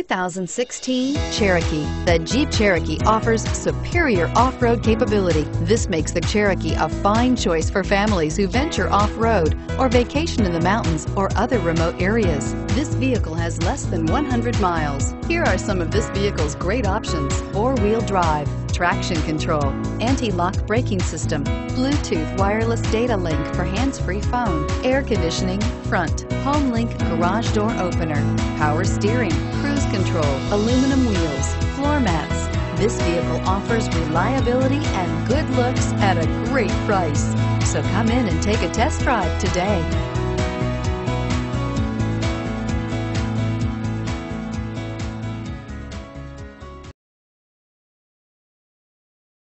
2016 Cherokee. The Jeep Cherokee offers superior off-road capability. This makes the Cherokee a fine choice for families who venture off-road or vacation in the mountains or other remote areas. This vehicle has less than 100 miles. Here are some of this vehicle's great options: four-wheel drive, traction control, anti-lock braking system, Bluetooth wireless data link for hands-free phone, air conditioning, front, HomeLink garage door opener, power steering, cruise control, aluminum wheels, floor mats. This vehicle offers reliability and good looks at a great price. So come in and take a test drive today.